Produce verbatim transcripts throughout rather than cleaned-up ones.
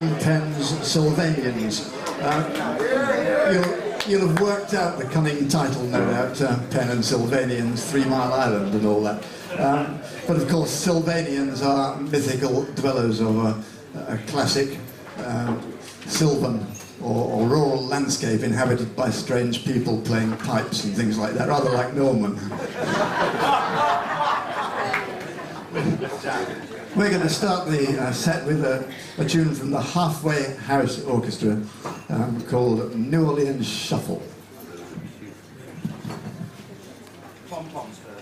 Penn's Sylvanians. Uh, you'll, you'll have worked out the cunning title, no doubt, uh, Penn and Sylvanians, Three Mile Island and all that. Um, but of course, Sylvanians are mythical dwellers of a, a classic uh, sylvan or, or rural landscape inhabited by strange people playing pipes and things like that, rather like Norman. We're going to start the uh, set with a, a tune from the Halfway House Orchestra um, called New Orleans Shuffle. Pom-poms first.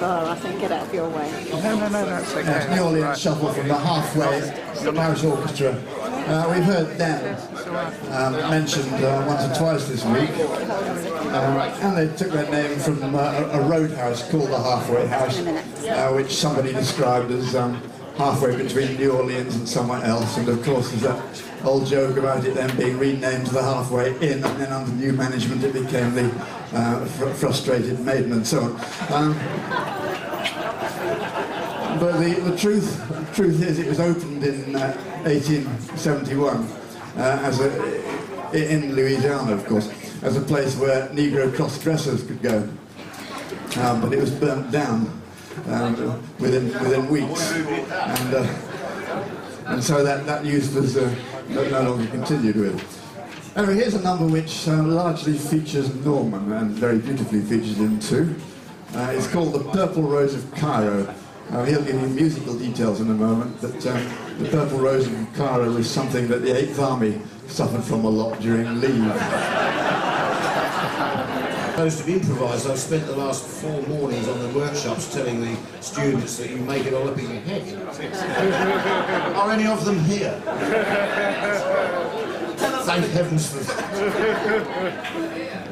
bar, I think. Get out of your way. No, no, no, that's okay. That's the Orleans right. Shuffle from the Halfway House Orchestra. Uh, we've heard them um, mentioned uh, once or twice this week. Um, and they took their name from uh, a roadhouse called the Halfway House, uh, which somebody described as um, halfway between New Orleans and somewhere else. And of course, there's that old joke about it then being renamed the Halfway Inn, and then under new management it became the uh, fr Frustrated Maiden and so on. Um, but the, the truth the truth is, it was opened in uh, eighteen seventy-one uh, as a, in Louisiana, of course, as a place where Negro cross-dressers could go. Um, but it was burnt down um, within within weeks. And, uh, And so that, that use was uh, no longer continued with. Anyway, here's a number which uh, largely features Norman, and very beautifully features him too. Uh, it's called The Purple Rose of Cairo. Uh, he'll give you musical details in a moment, but uh, the Purple Rose of Cairo was something that the Eighth Army suffered from a lot during leave. Most of improvised, I've spent the last four mornings on the workshops telling the students that you make it all up in your head. Are any of them here? Thank heavens for that.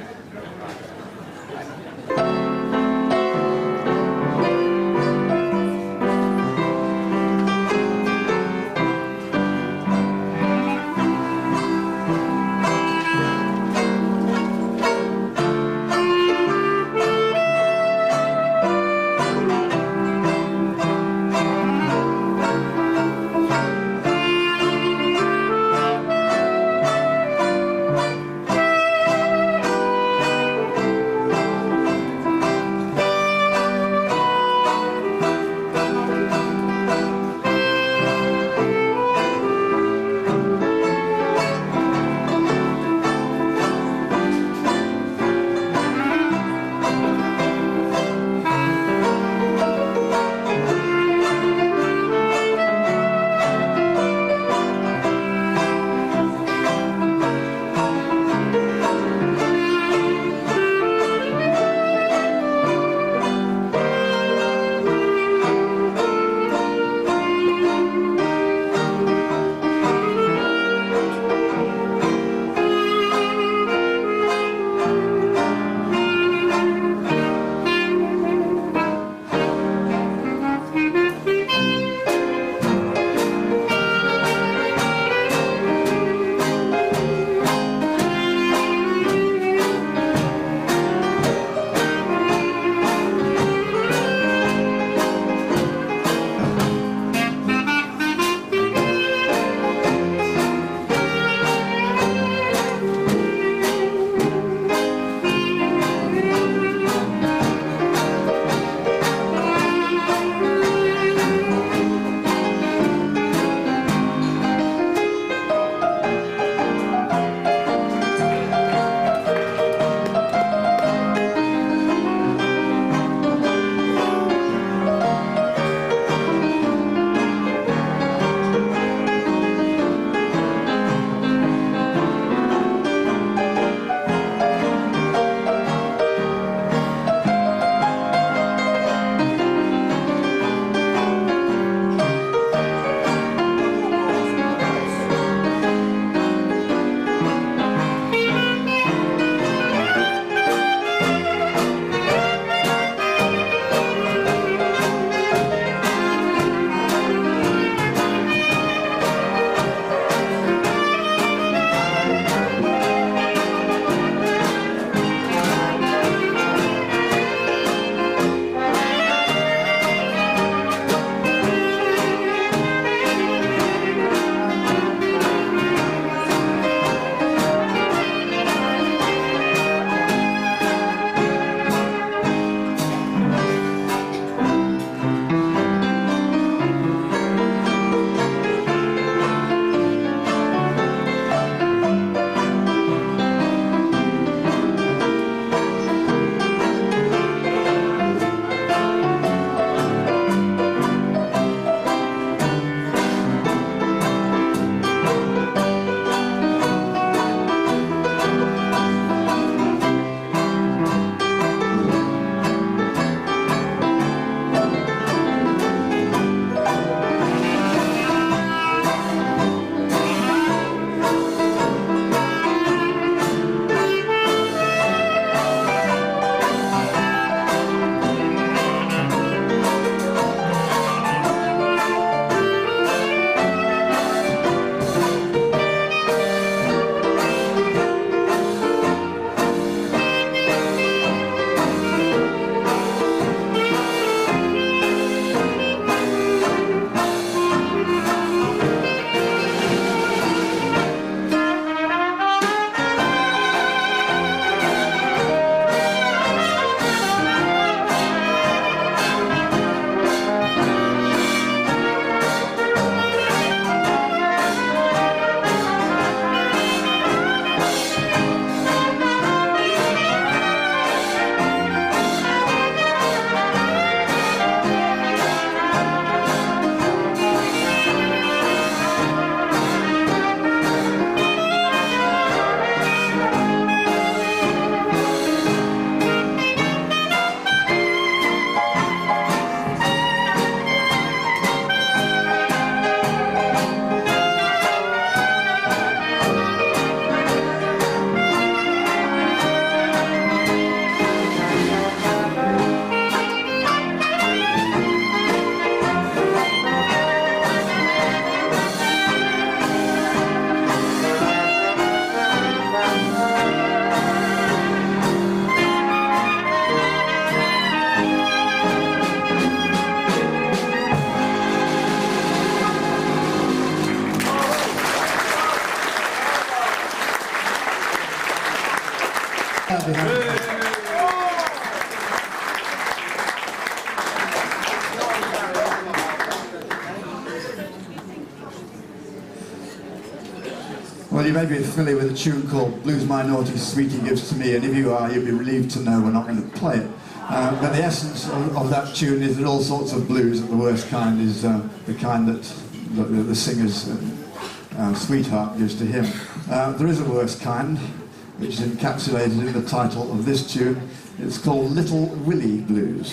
Well, you may be familiar with a tune called Blues Minority, Sweetie Gives to Me, and if you are, you'll be relieved to know we're not going to play it. Uh, but the essence of, of that tune is that all sorts of blues of the worst kind is uh, the kind that the, the singer's uh, uh, sweetheart gives to him. Uh, there is a worse kind, which is encapsulated in the title of this tune. It's called Little Willy Blues.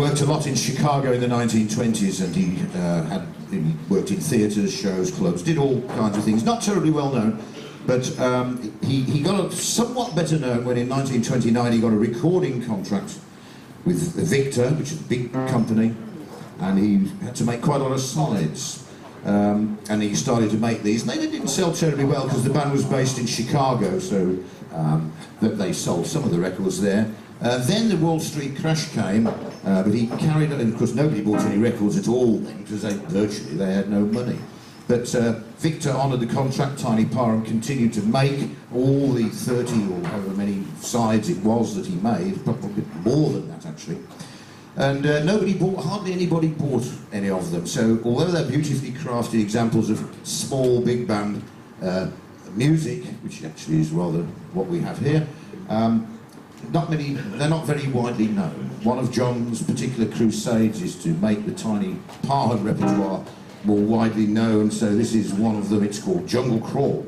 worked a lot in Chicago in the nineteen twenties, and he uh, had he worked in theatres, shows, clubs, did all kinds of things. Not terribly well known, but um, he, he got somewhat better known when in nineteen twenty-nine he got a recording contract with Victor, which is a big company, and he had to make quite a lot of solids. Um, and he started to make these, and they didn't sell terribly well because the band was based in Chicago, so um, that they sold some of the records there. Uh, then the Wall Street crash came, uh, but he carried on, and of course nobody bought any records at all because they virtually they had no money. But uh, Victor honoured the contract. Tiny Parham continued to make all the thirty or however many sides it was that he made, probably more than that actually. And uh, nobody bought, hardly anybody bought any of them. So although they're beautifully crafted examples of small big band uh, music, which actually is rather what we have here, um, not many, they're not very widely known. One of John's particular crusades is to make the Tiny Parham repertoire more widely known. So this is one of them. It's called Jungle Crawl.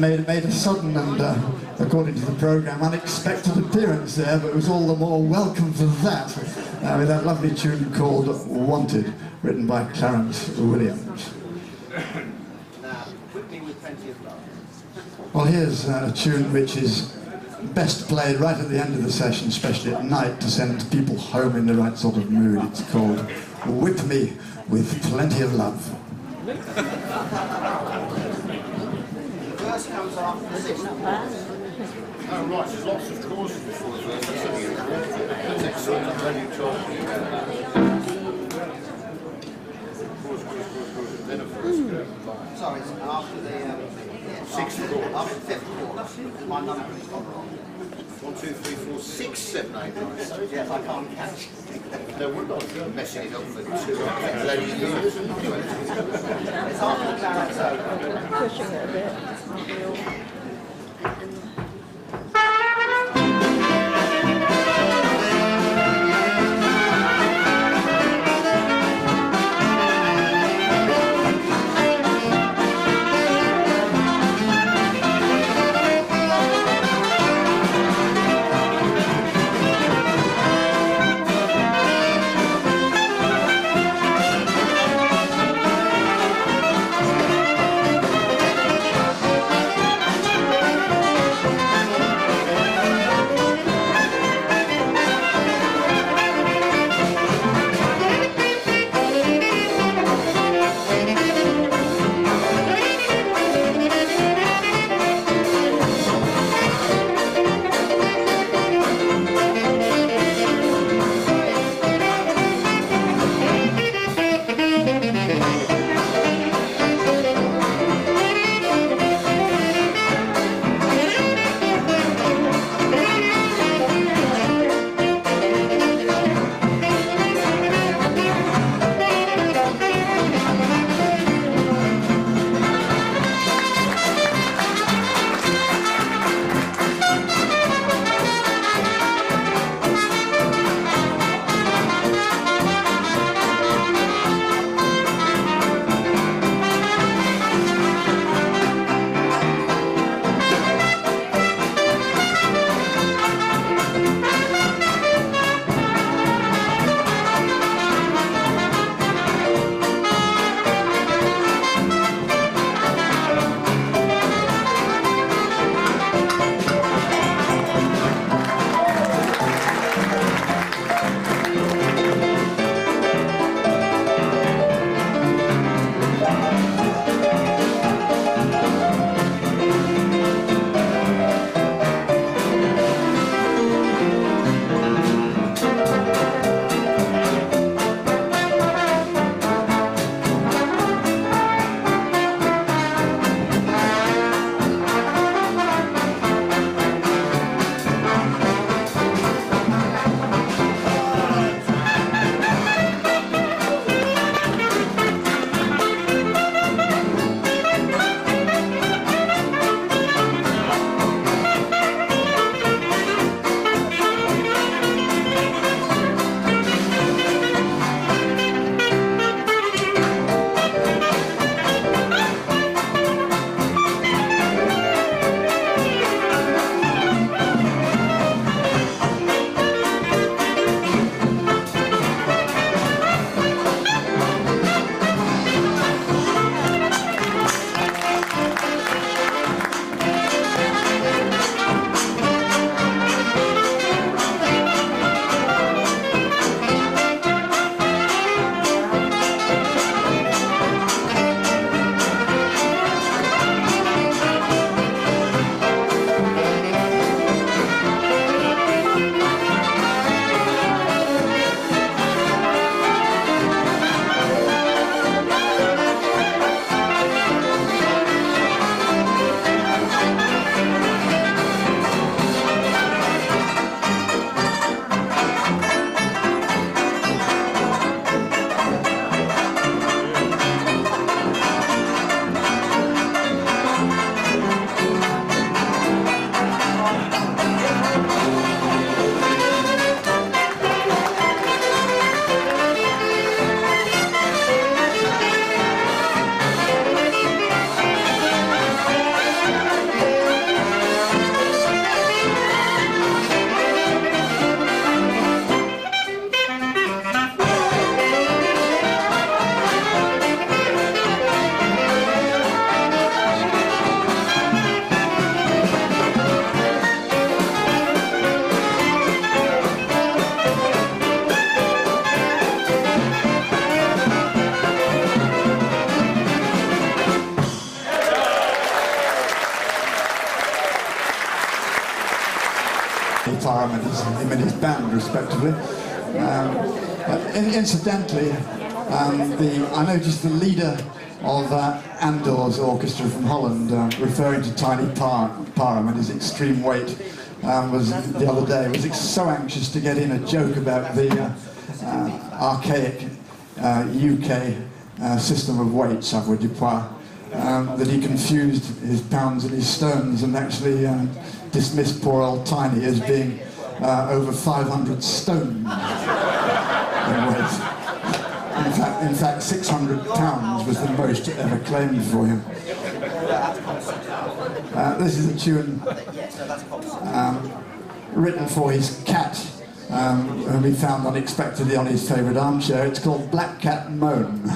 made, made a sudden and, uh, according to the programme, unexpected appearance there, but it was all the more welcome for that, uh, with that lovely tune called Wanted, written by Clarence Williams. Now, Whip Me With Plenty of Love. Well, here's a tune which is best played right at the end of the session, especially at night, to send people home in the right sort of mood. It's called Whip Me With Plenty of Love. The verse comes after the sixth. Oh right, there's lots of causes before the verse. That's excellent. I'm glad you told me about that. Then of course, sorry, it's after the... Six and four. After fifth four. My number is not wrong. One, two, three, four, six, seven, eight, nine. Yes, I can't catch. No, we're not messing it up for two ladies. It's after the Clarence over. Pushing it a bit. him and his band, respectively. Um, uh, in, incidentally, um, the, I noticed the leader of uh, Andor's orchestra from Holland, uh, referring to Tiny Parham and his extreme weight, um, was the other day was ex so anxious to get in a joke about the uh, uh, archaic uh, U K uh, system of weight, savoir du poids, um, that he confused his pounds and his stones, and actually uh, dismissed poor old Tiny as being uh, over five hundred stone in weight. In fact, in fact, six hundred pounds was the most ever claimed for him. Uh, this is a tune um, written for his cat, um, whom he found unexpectedly on his favourite armchair. It's called Black Cat Moan.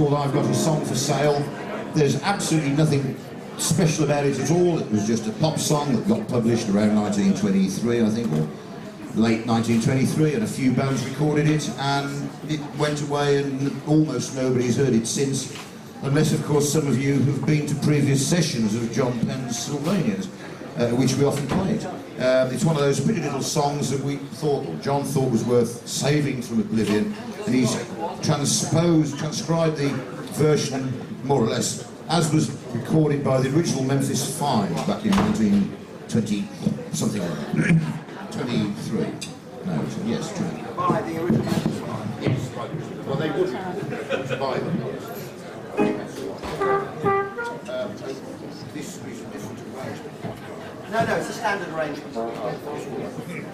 called I've Got a Song for Sale. There's absolutely nothing special about it at all. It was just a pop song that got published around nineteen twenty-three, I think, or late nineteen twenty-three, and a few bands recorded it, and it went away and almost nobody's heard it since, unless of course some of you who've been to previous sessions of John Penn's Sylvanias, uh, which we often played. Uh, it's one of those pretty little songs that we thought, or John thought, was worth saving from oblivion, and he's transposed, transcribed the version more or less as was recorded by the original Memphis Five back in nineteen twenty something, twenty-three. No, yes, twenty. By the original Memphis Five. Yes, by the original. Well, they would buy them. Yes. Um, this is a different arrangement. No, no, it's a standard arrangement.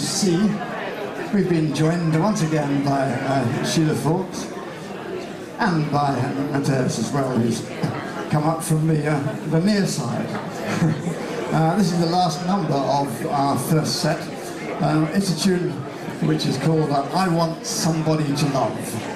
see, we've been joined once again by uh, Sheila Fawkes and by Matthias as well, who's come up from the, uh, the near side. uh, this is the last number of our first set. Um, it's a tune which is called uh, I Want Somebody to Love.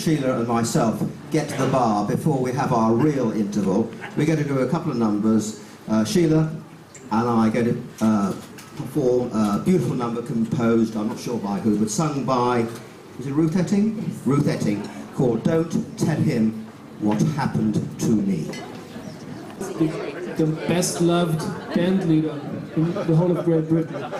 Sheila and myself get to the bar before we have our real interval. We're going to do a couple of numbers. Uh, Sheila, and I get to uh, perform a beautiful number composed, I'm not sure by who, but sung by, is it Ruth Etting? Yes. Ruth Etting, called Don't Tell Him What Happened To Me. The, the best loved band leader in the whole of Great Britain.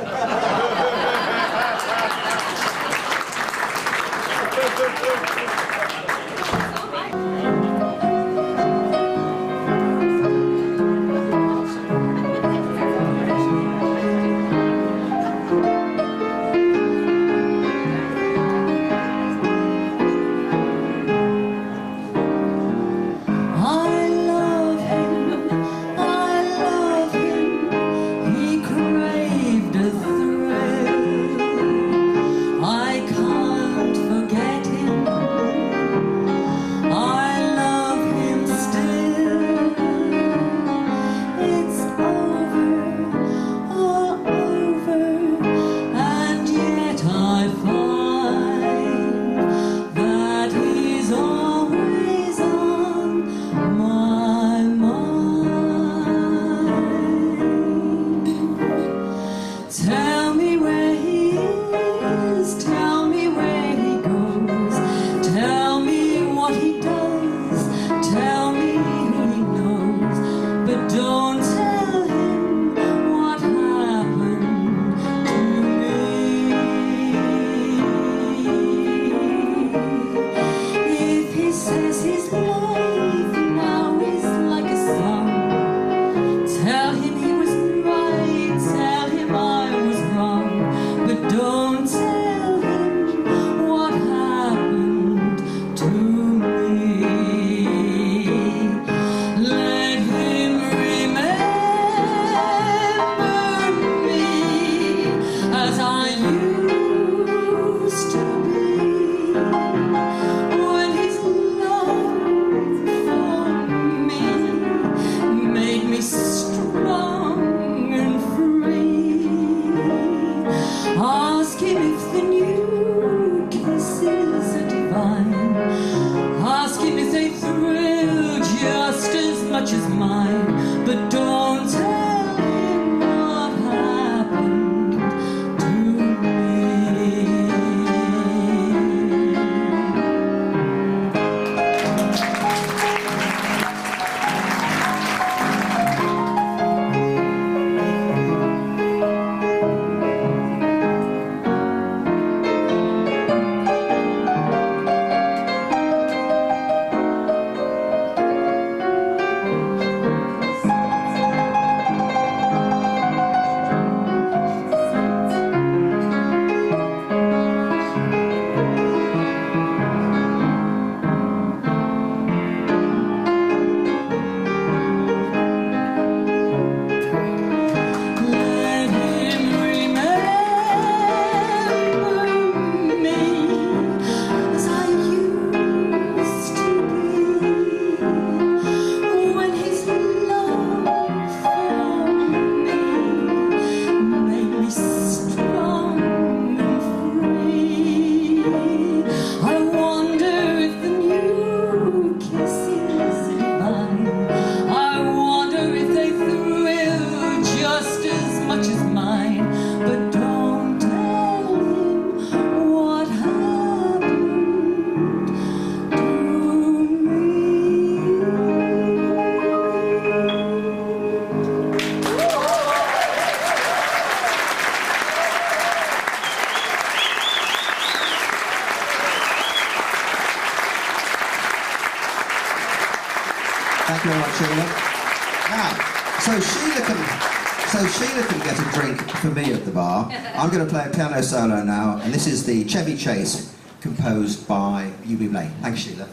I'm going to play a piano solo now, and this is the Chevy Chase, composed by Ubi Blake. Thanks, Sheila.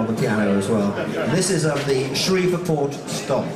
on the piano as well. This is of the Shreveport Stomp.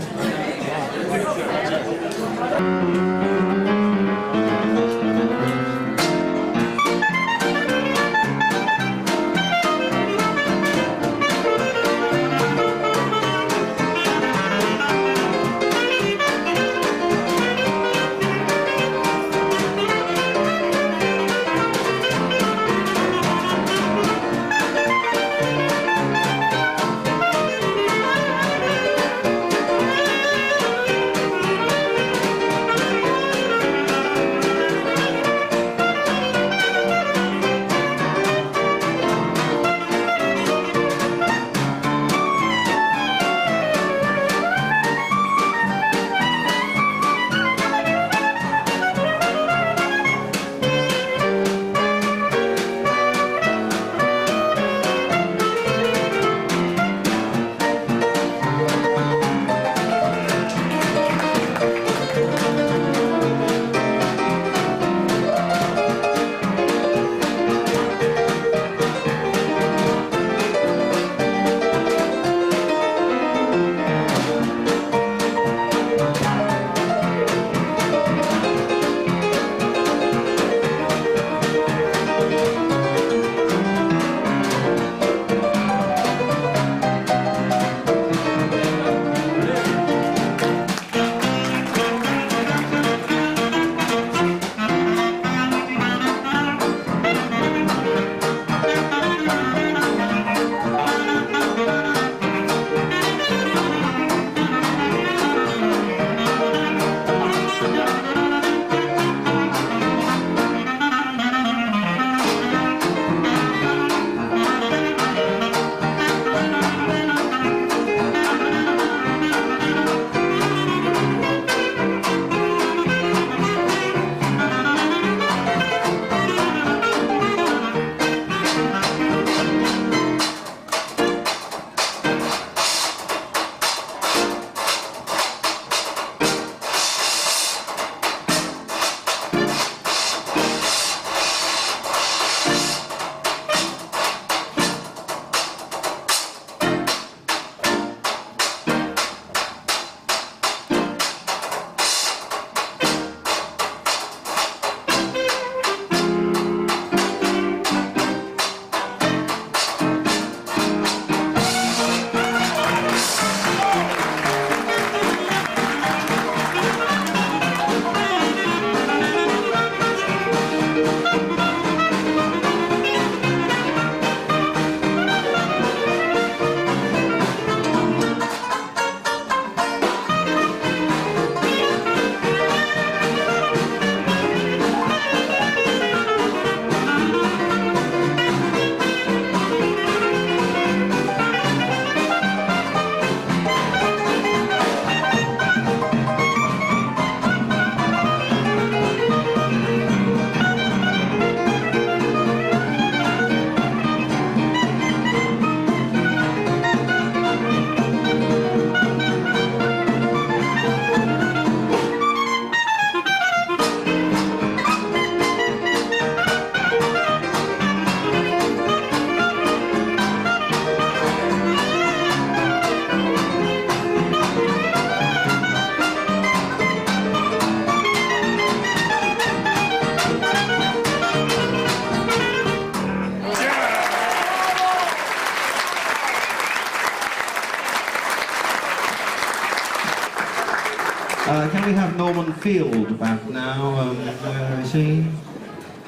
Norman Field back now. Um, where is he?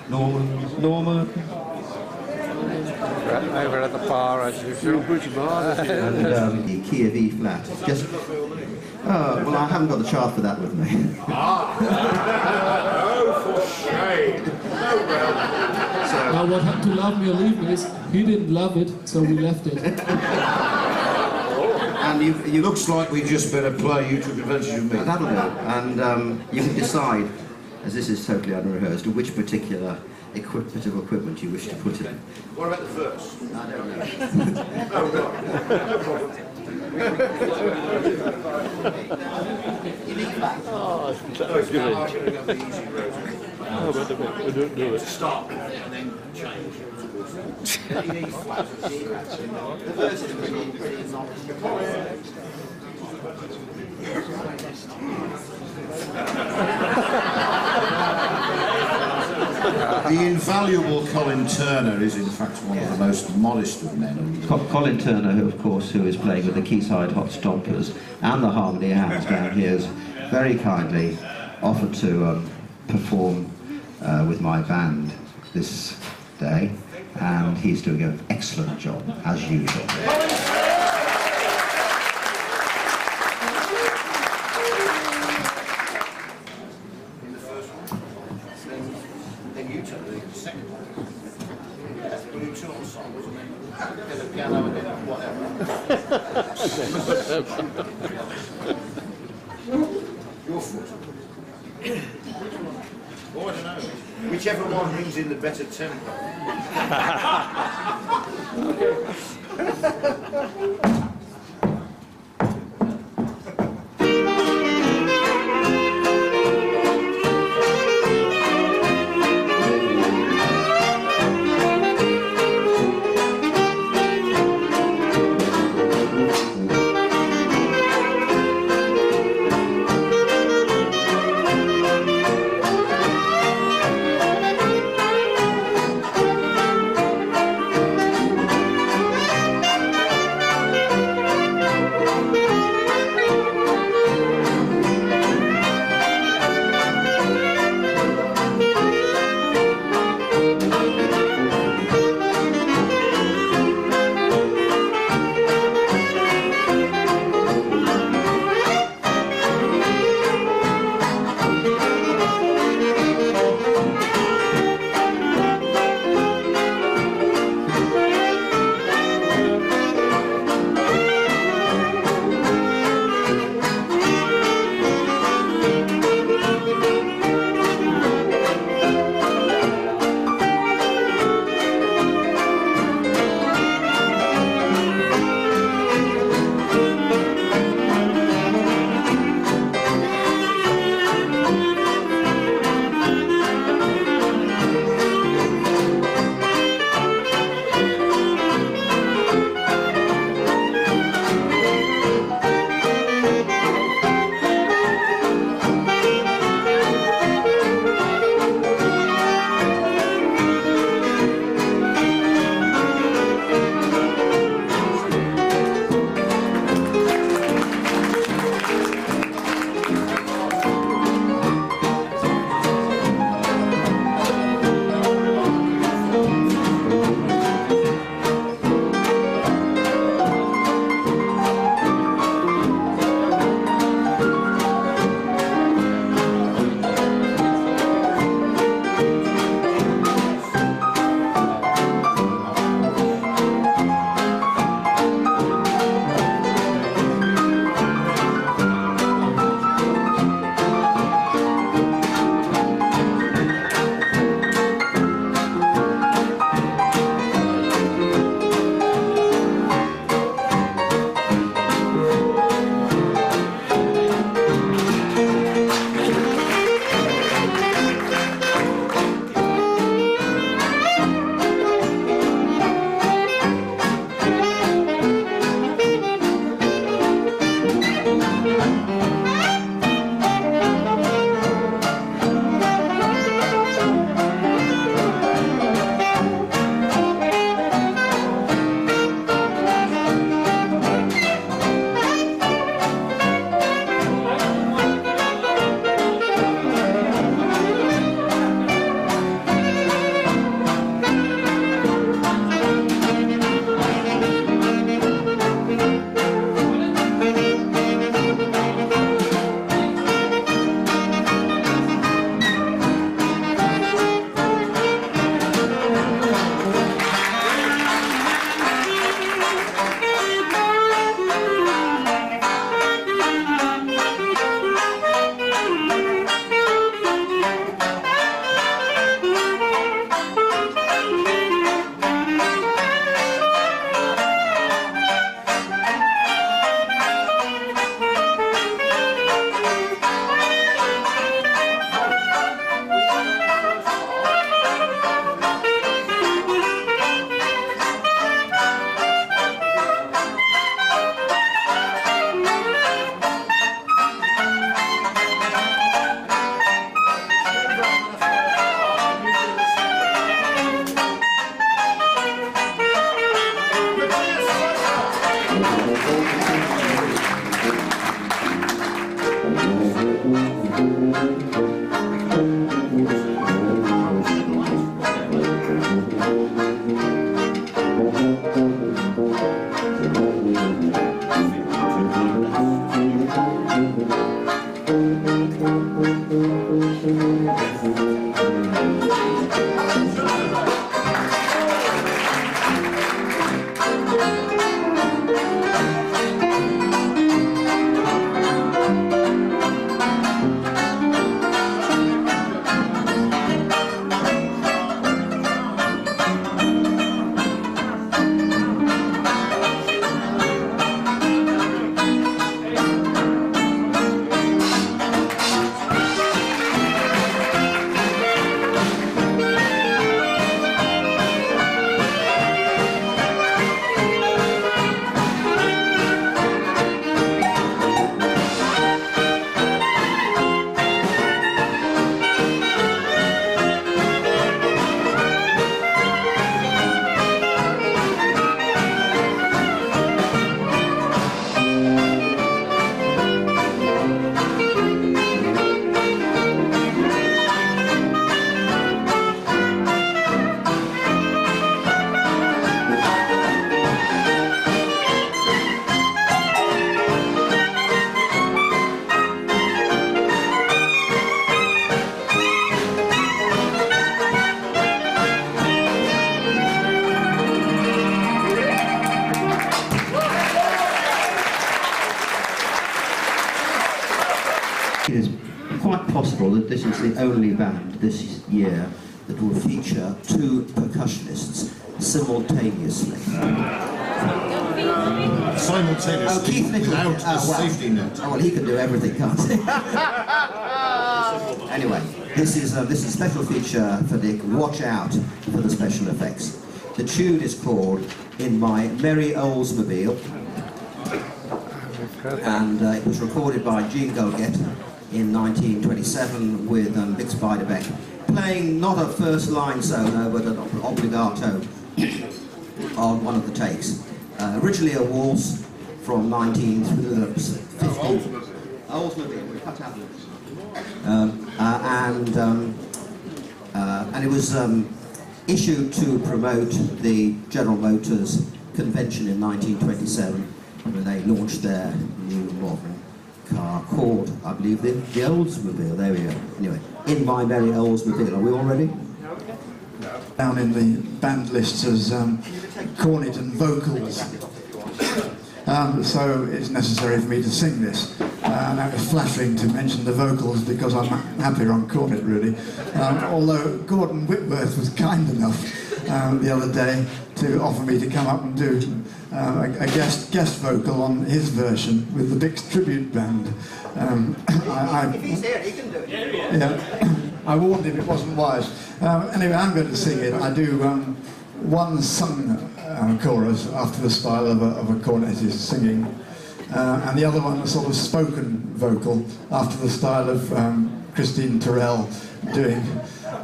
Norman. Norman. Over at the bar, as usual. And um, key of E flat. Just. Oh, well, I haven't got the chart for that with me. Ah! Oh, for shame! Oh well. So. Well, what happened to Love Me or Leave Me is he didn't love it, so we left it. And you, you looks like we just better play. You took advantage of me. That'll do. And um, you can decide, as this is totally unrehearsed, which particular equip bit of equipment you wish to put in. What about the verse? I don't know. Oh, God. No problem. You need that. Oh, that was good. No, but we don't do it. Stop and then change. The verse is really, really not the invaluable Colin Turner is in fact one of the most modest of men. Colin Turner, who of course who is playing with the Keyside Hot Stompers and the Harmony Hounds down here, is very kindly offered to um, perform uh, with my band this day, and he's doing an excellent job as usual. Whichever one brings in the better tempo. Okay. the only band this year that will feature two percussionists simultaneously. Simultaneously, oh, Keith without oh, a well, safety net. Oh, well, he can do everything, can't he? Anyway, this is, uh, this is a special feature for Nick. Watch out for the special effects. The tune is called In My Merry Oldsmobile, and uh, it was recorded by Jean Goldkette in nineteen twenty-seven with um, Bix Beiderbecke, playing not a first line solo but an obligato on one of the takes. Uh, originally a waltz from nineteen fifty. Oldsmobile, we cut out the um, uh, and um, uh, and it was um, issued to promote the General Motors convention in nineteen twenty-seven, when they launched their new model car called, I believe, the, the Oldsmobile. There we go. Anyway, In My Merry Oldsmobile. Are we all ready? No. No. Down in the band lists as um, cornet and vocals. Um, so it's necessary for me to sing this. Uh, now it's flattering to mention the vocals because I'm happier on cornet, really. Um, although Gordon Whitworth was kind enough um, the other day to offer me to come up and do Uh, a, a guest guest vocal on his version with the Bix Tribute Band. Um, I, I, if he's here, he can do it. Yeah, yeah. I warned him it wasn't wise. Um, anyway, I'm going to sing it. I do um, one sung uh, chorus after the style of a, of a cornet is singing, uh, and the other one a sort of spoken vocal after the style of um, Christine Terrell doing.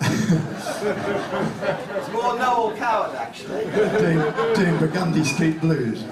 It's more Noel Coward, actually. doing, doing Burgundy Street Blues.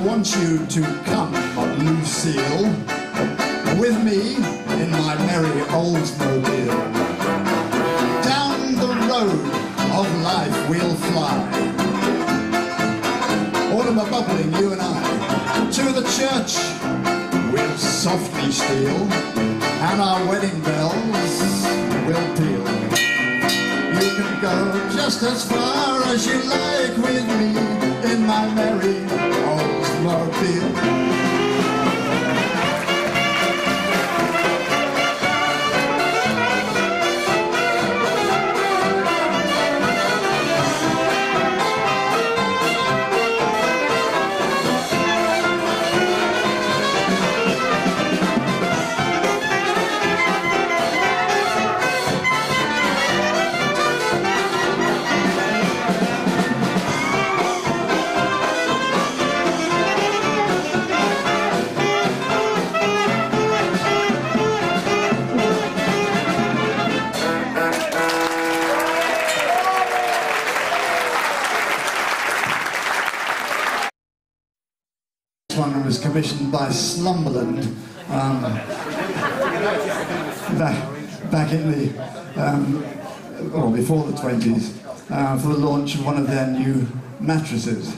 I want you to come, Lucille, with me in my merry Oldsmobile. Down the road of life we'll fly, autumn a bubbling, you and I. To the church we'll softly steal, and our wedding bells will peal. You can go just as far as you like with me in my merry Oldsmobile. Commissioned by Slumberland um, back, back in the, um, or before the twenties, uh, for the launch of one of their new mattresses.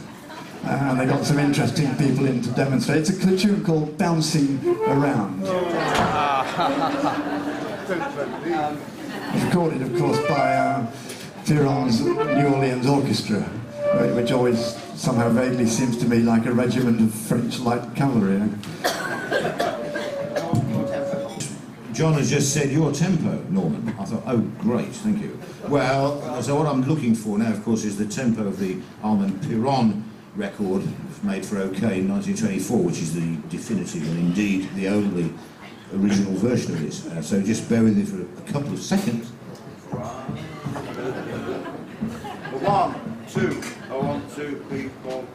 Uh, and they got some interesting people in to demonstrate. It's a tune called Bouncing Around. It's recorded, of course, by uh, Tiran's New Orleans Orchestra, which always somehow vaguely seems to me like a regiment of French light cavalry. John has just said your tempo, Norman. I thought, oh great, thank you. Well, so what I'm looking for now, of course, is the tempo of the Armand Piron record made for OK in nineteen twenty-four, which is the definitive and indeed the only original version of this. Uh, so just bear with me for a couple of seconds. One, two. I want two people.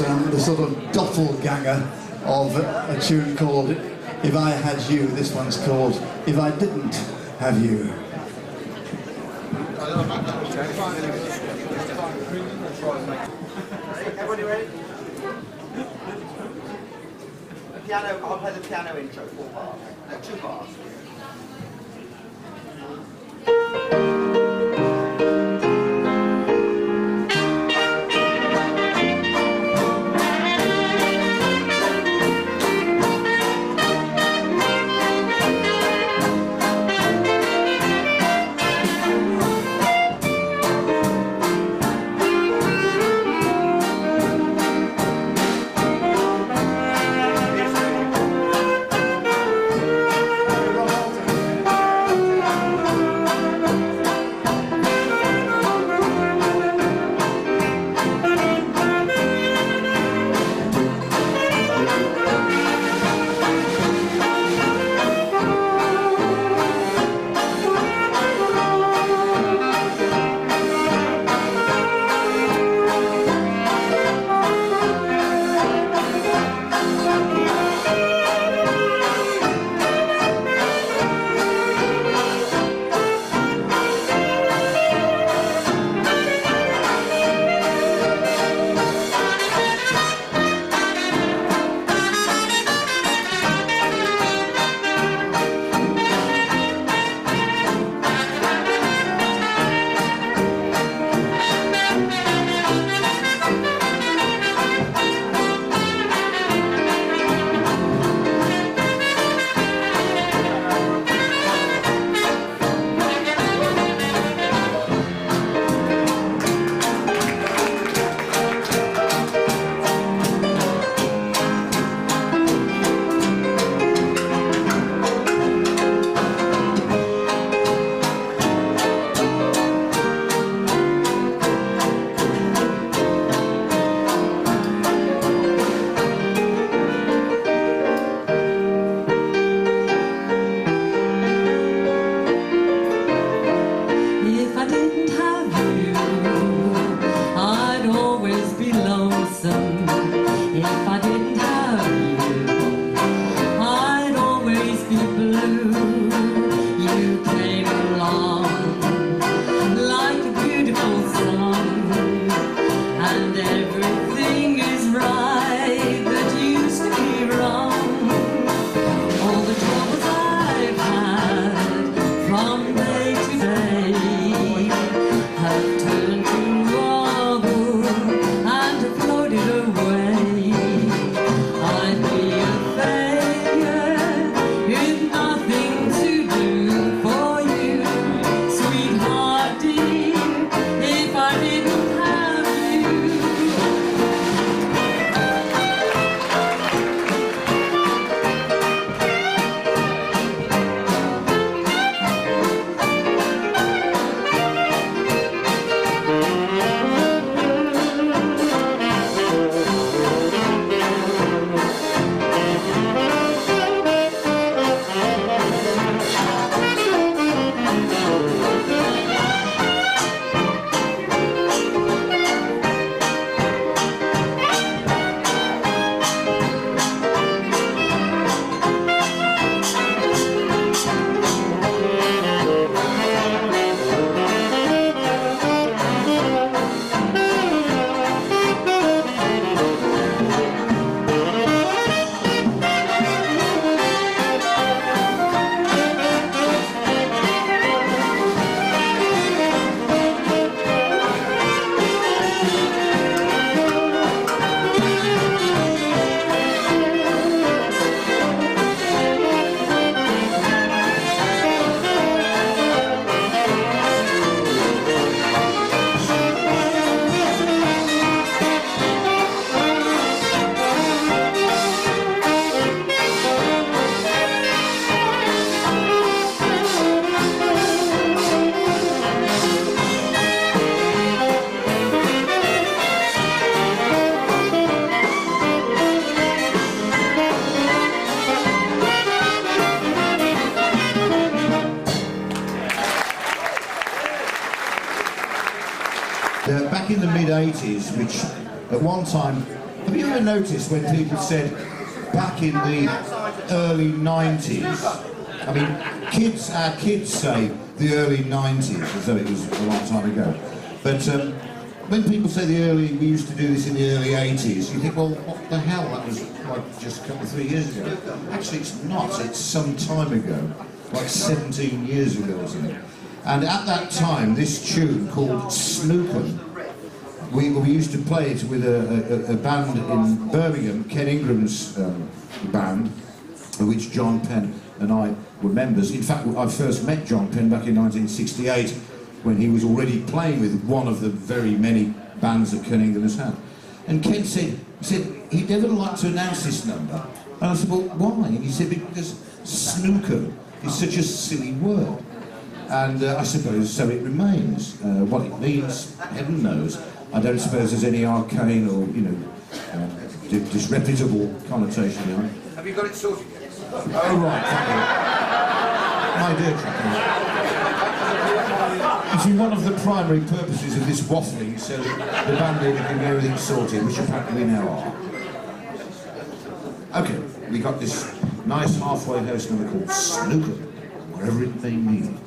was um, the sort of doppelganger of a tune called If I Had You. This one's called If I Didn't Have You. Everybody ready? The piano, I'll play the piano intro, four bars, no, two bars. Back in the mid eighties, which at one time Have you ever noticed when people said back in the early nineties, I mean, kids, our kids say the early nineties, as though it was a long time ago, but um, when people say the early, we used to do this in the early eighties, you think, well, what the hell, that was like just a couple of three years ago. Actually, it's not, it's some time ago, like seventeen years ago or something. And at that time, this tune called Snookin', we, we used to play it with a, a, a band in Birmingham, Ken Ingram's um, band, of which John Penn and I were members. In fact, I first met John Penn back in nineteen sixty-eight when he was already playing with one of the very many bands that Ken Ingram has had. And Ken said, he said he'd never like to announce this number. And I said, well, why? And he said, because snooker is such a silly word. And uh, I suppose so it remains. Uh, what it means, heaven knows. I don't suppose there's any arcane or, you know, uh, disreputable connotation there. Have you got it sorted yet? Oh, right, thank you. My dear Chuck. You see, one of the primary purposes of this waffling is so that the band-aid can get everything sorted, which apparently we now are. Okay, we got this nice halfway house number called Snooker, wherever it may mean.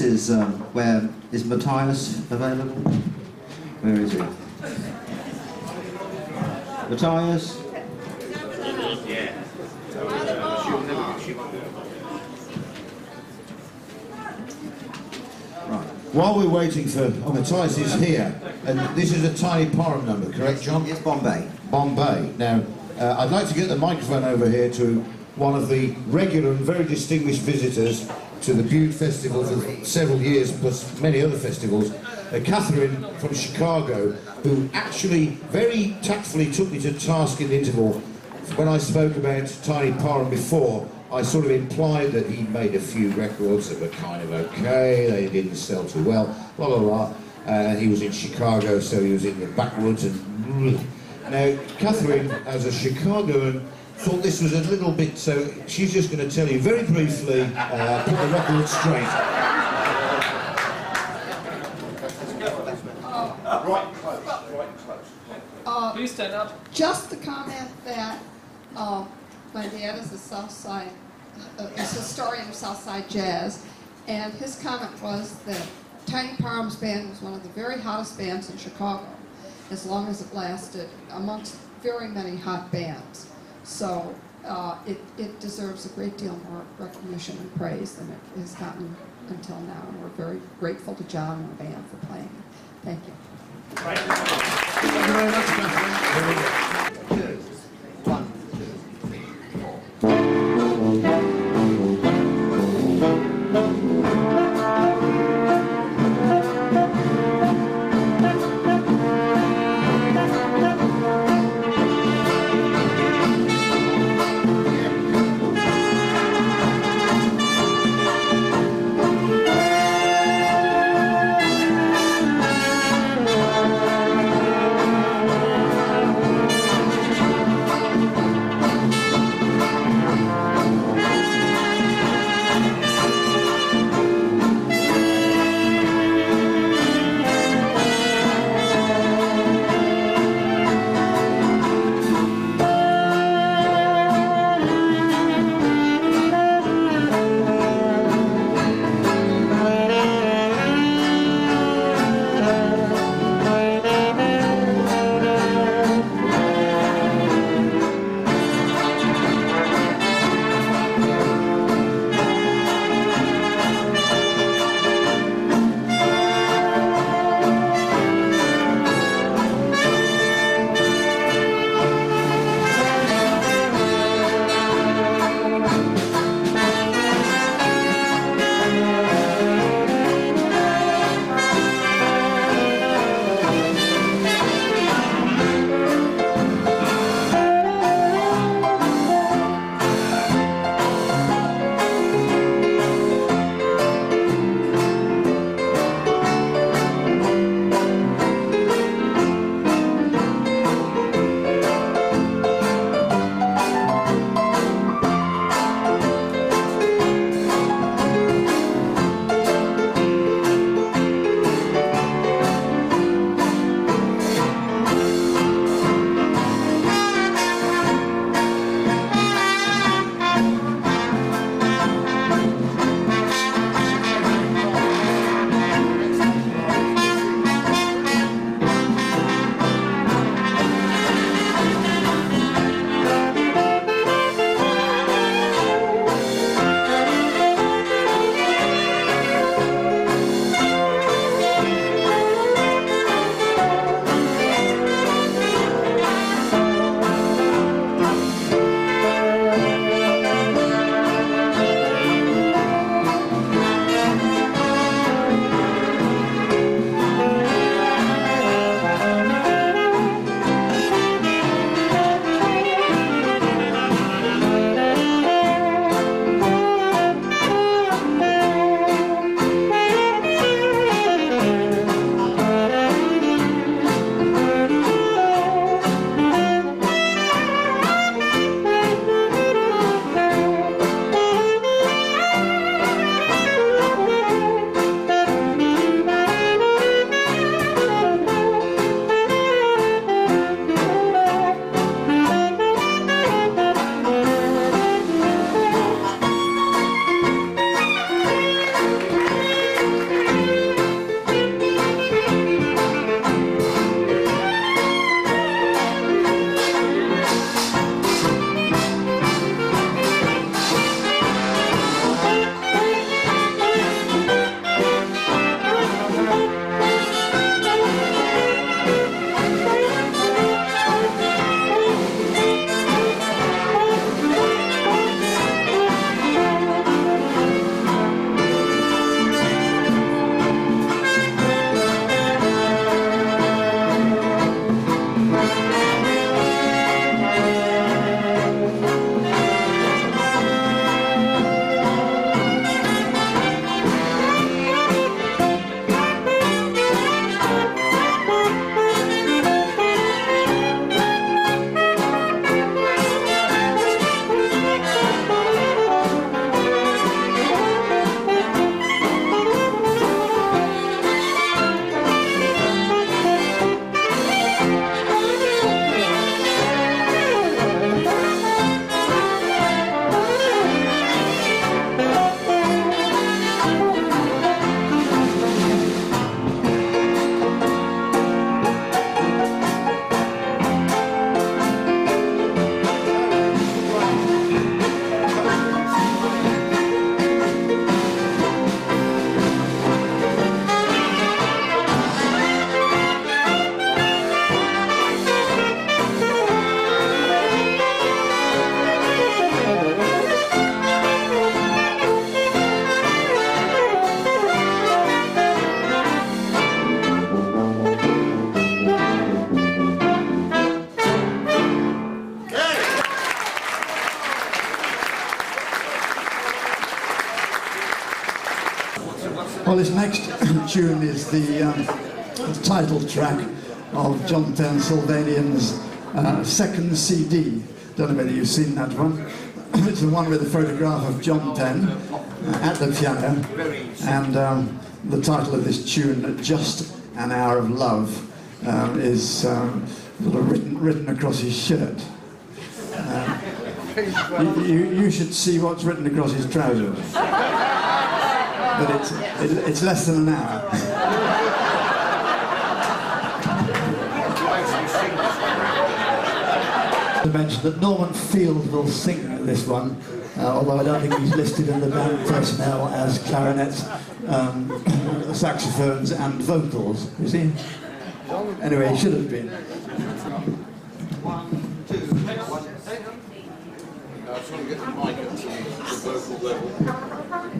this is um, where, is Matthias available? Where is he? Matthias? Yeah. Right. While we're waiting for, oh, Matthias is here, and this is a Tiny Parham number, correct, John? It's Bombay. Bombay. Now, uh, I'd like to get the microphone over here to one of the regular and very distinguished visitors to the Bude Festival for several years, plus many other festivals, uh, Catherine from Chicago, who actually very tactfully took me to task in the interval. When I spoke about Tiny Parham before, I sort of implied that he'd made a few records that were kind of okay, they didn't sell too well, blah, blah, blah. Uh, he was in Chicago, so he was in the backwoods and... Now, Catherine, as a Chicagoan, thought this was a little bit, so she's just going to tell you very briefly, uh, put the record straight. Uh, right close, right close. Uh, Please stand up. Just the comment that uh, my dad is a Southside, uh, is a historian of Southside jazz, and his comment was that Tiny Parham's band was one of the very hottest bands in Chicago, as long as it lasted, amongst very many hot bands. So uh, it, it deserves a great deal more recognition and praise than it has gotten until now, and we're very grateful to John and the band for playing it. Thank you. Thank you very much, Catherine. Two, one, two, three, four. Well, this next tune is the, um, the title track of John Pennsylvanian's uh, second C D. Don't know whether you've seen that one. It's the one with the photograph of John Penn at the piano, and um, the title of this tune, Just an Hour of Love, um, is um, sort of written, written across his shirt. Uh, you, you, you should see what's written across his trousers. But it's, it, it's less than an hour. To mention that Norman Field will sing this one, uh, although I don't think he's listed in the band personnel as clarinets, um, saxophones and vocals, you see? Anyway, he should have been. One, two, I just want to get the mic up to the vocal level.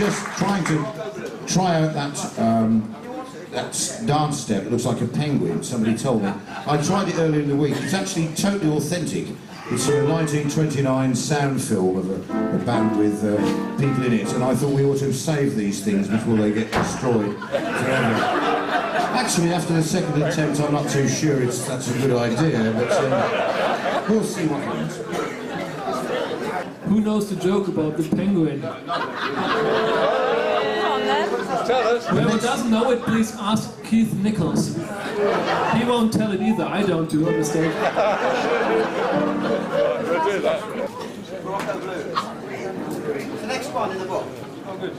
just trying to try out that, um, that dance step. It looks like a penguin, somebody told me. I tried it earlier in the week. It's actually totally authentic. It's a nineteen twenty-nine sound film of a, a band with uh, people in it, and I thought we ought to have saved these things before they get destroyed forever. Actually, after the second attempt, I'm not too sure it's, that's a good idea, but uh, we'll see what happens. Who knows the joke about the penguin? Come on, then. Tell us. Whoever doesn't know it, please ask Keith Nichols. He won't tell it either. I don't do a mistake. The next one in the book. Oh, good.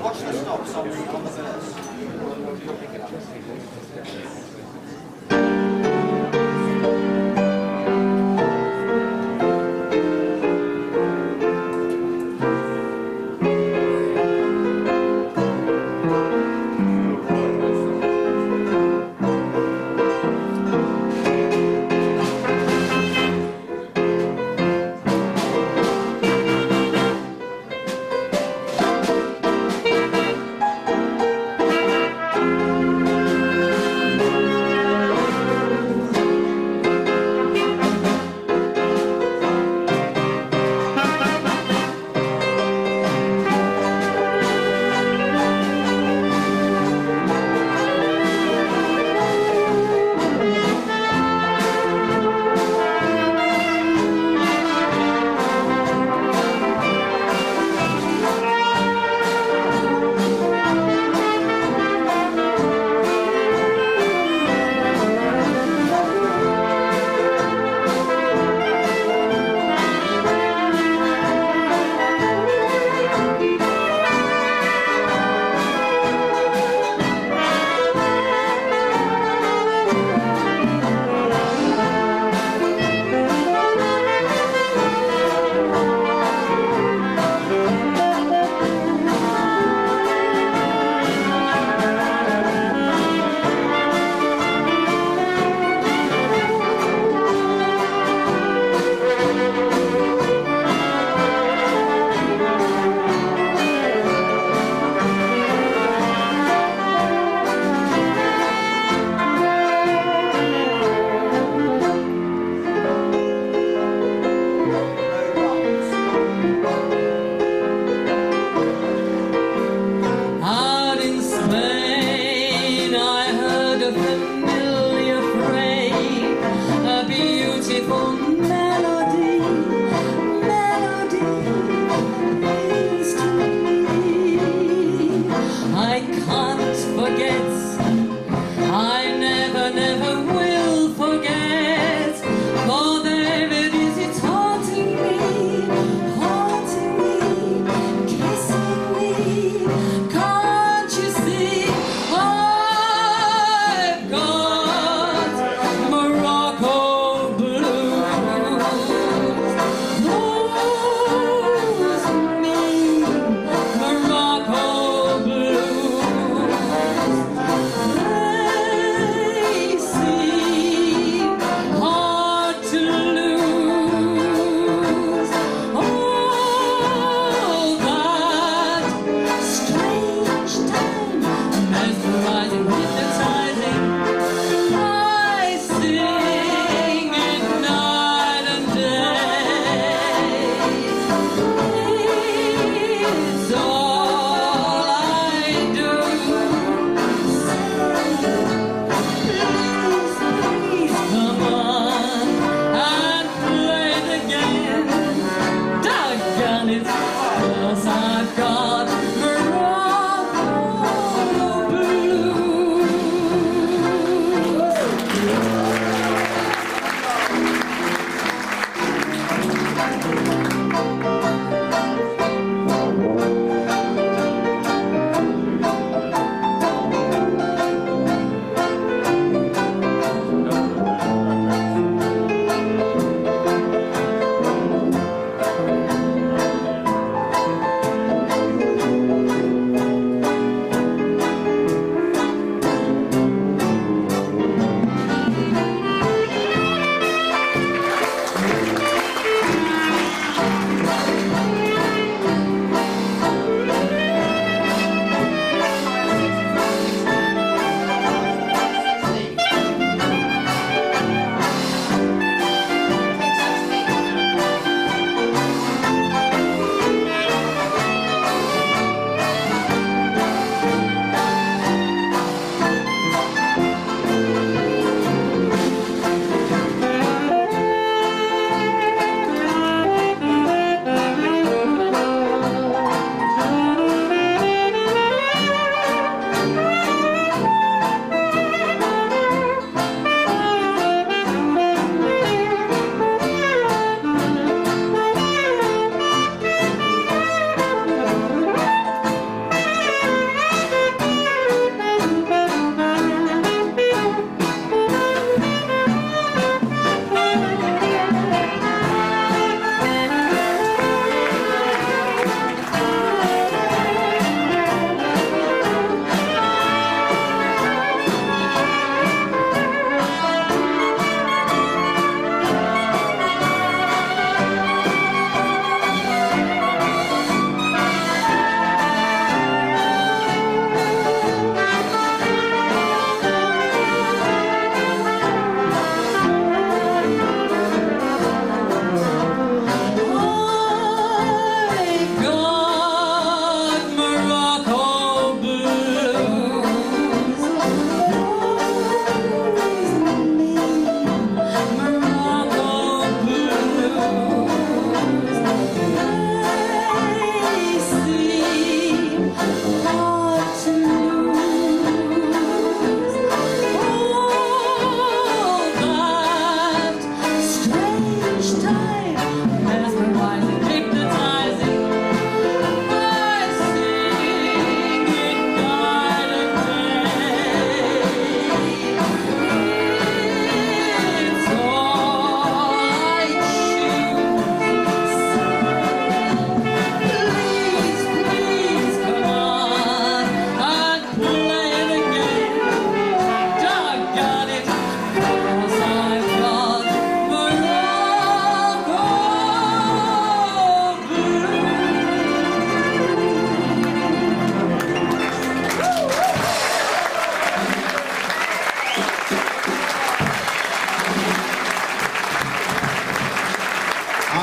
Watch the stops on the verse. Thank you.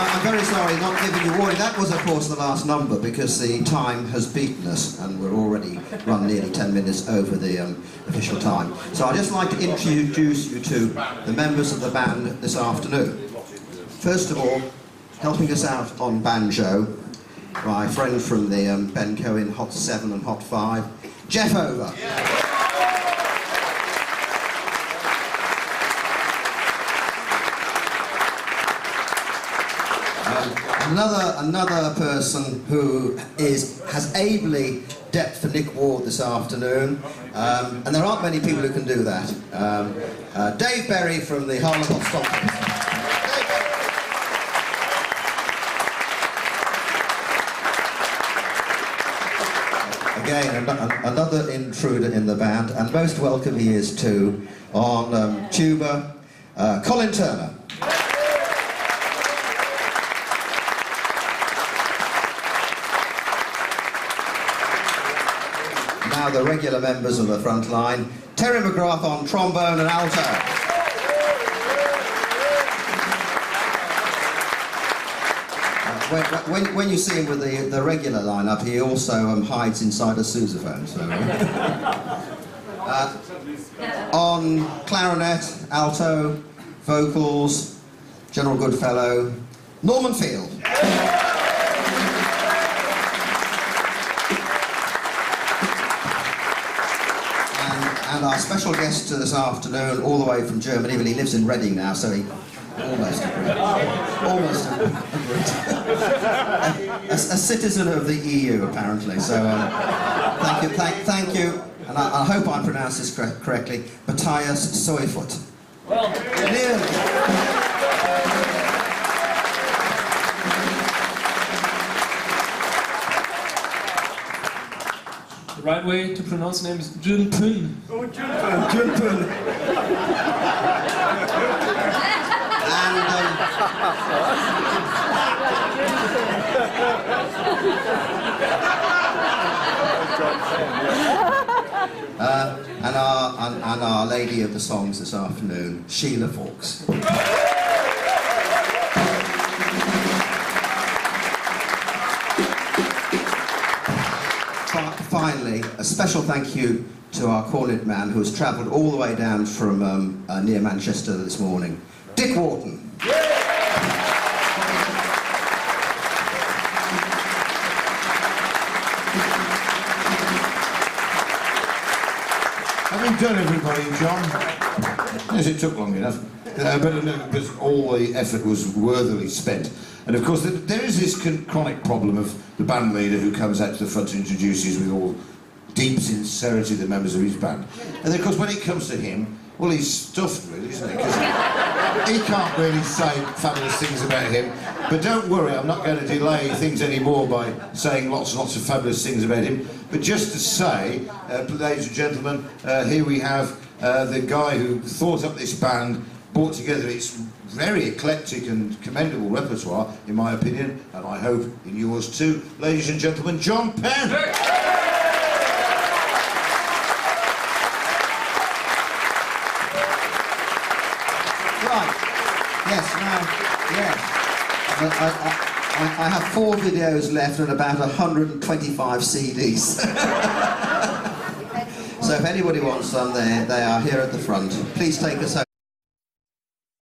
I'm very sorry not giving you warning. That was, of course, the last number because the time has beaten us and we're already run nearly ten minutes over the um, official time. So I'd just like to introduce you to the members of the band this afternoon. First of all, helping us out on banjo, my friend from the um, Ben Cohen Hot Seven and Hot Five, Jeff Over. Yeah. Another another person who is has ably decked for Nick Ward this afternoon, um, and there aren't many people who can do that. Um, uh, Dave Berry from the Harlem Hot Stompers. Again, an an another intruder in the band, and most welcome he is too on um, tuba, uh, Colin Turner. The regular members of the front line, Terry McGrath on trombone and alto. Uh, when, when, when you see him with the, the regular lineup, he also um, hides inside a sousaphone. So, uh, on clarinet, alto, vocals, General Goodfellow, Norman Field. And our special guest this afternoon, all the way from Germany, but he lives in Reading now, so he almost agreed. Almost agreed. a, a, a citizen of the E U, apparently. So um, thank you, thank, thank you, and I, I hope I pronounced this cor correctly, Matthias Soyfoot. Well, yeah. The right way to pronounce the name is John Penn. Oh, John Penn. John Penn. And, um, uh, and, our, and, and our lady of the songs this afternoon, Sheila Fawkes. Finally, a special thank you to our cornet man who has travelled all the way down from um, uh, near Manchester this morning, Dick Wharton. Yeah. Have we done everybody, John? Yes, it took long enough, uh, but, uh, but all the effort was worthily spent. And of course, there is this chronic problem of the band leader who comes out to the front and introduces with all deep sincerity the members of his band. And of course, when it comes to him, well, he's stuffed really, isn't he? Because he can't really say fabulous things about him. But don't worry, I'm not going to delay things anymore by saying lots and lots of fabulous things about him. But just to say, uh, ladies and gentlemen, uh, here we have uh, the guy who thought up this band, brought together its very eclectic and commendable repertoire, in my opinion, and I hope in yours too. Ladies and gentlemen, John Penn! Right, yes, now, yes. I, I, I, I have four videos left and about one hundred twenty-five C Ds. So if anybody wants some, they, they are here at the front. Please take us home.